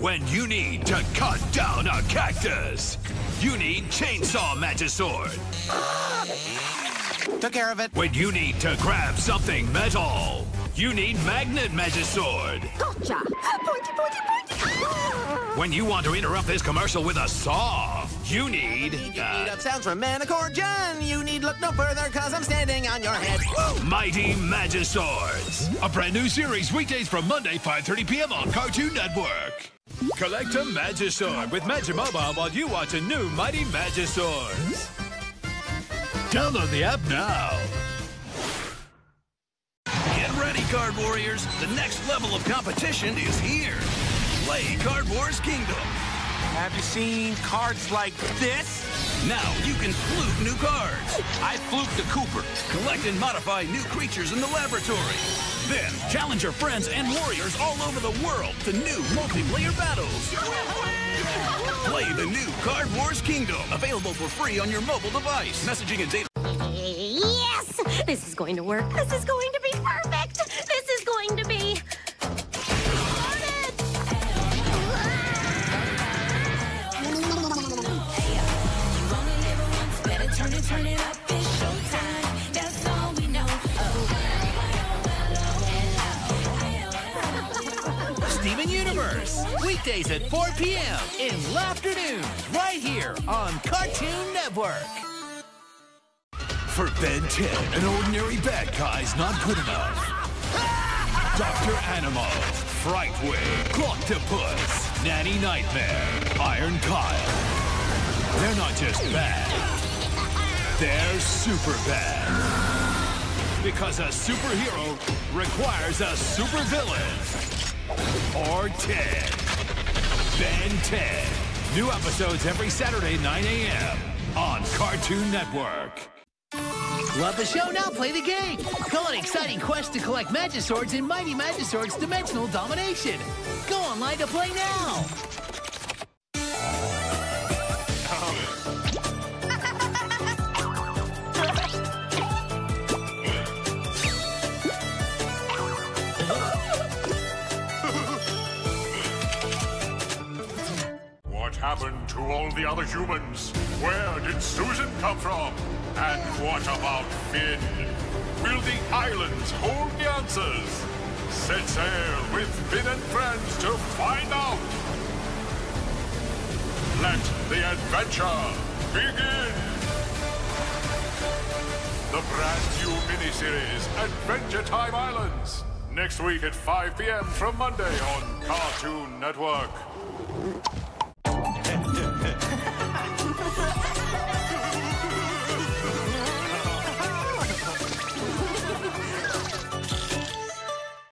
When you need to cut down a cactus, you need Chainsaw Magisword. Took care of it. When you need to grab something metal, you need Magnet Magisword. Gotcha. Pointy, pointy, pointy. When you want to interrupt this commercial with a saw, you need... Beat up sounds from Manicordion. You need look no further, cause I'm standing on your head. Woo! Mighty Magiswords. A brand new series weekdays from Monday, 5:30 p.m. on Cartoon Network. Collect a Magisaur with Magimobile while you watch a new Mighty Magiswords. Download the app now. Get ready, Card Warriors. The next level of competition is here. Play Card Wars Kingdom. Have you seen cards like this? Now you can fluke new cards. I fluked the Cooper. Collect and modify new creatures in the laboratory. Then challenge your friends and warriors all over the world to new multiplayer battles. Play the new Card Wars Kingdom. Available for free on your mobile device. Messaging and data. Yes! This is going to work. This is going to be perfect. This is going to be... Turn it up, it's showtime. That's all we know. Oh. Steven Universe, weekdays at 4 p.m. in the afternoon, right here on Cartoon Network. For Ben 10, an ordinary bad guy's not good enough. Dr. Animal, Frightwing, Clock to Puss, Nanny Nightmare, Iron Kyle. They're not just bad. They're super bad. Because a superhero requires a super villain. Or 10. Ben 10. New episodes every Saturday, 9 a.m. on Cartoon Network. Love the show? Now play the game. Go on an exciting quest to collect Magiswords in Mighty Magiswords Dimensional Domination. Go online to play now. Happened to all the other humans? Where did Susan come from? And what about Finn? Will the islands hold the answers? Set sail with Finn and friends to find out! Let the adventure begin! The brand new miniseries, Adventure Time Islands. Next week at 5 p.m. from Monday on Cartoon Network.